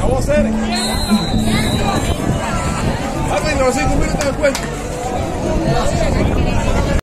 Vamos a hacer. Alguien nos 5 minutos después.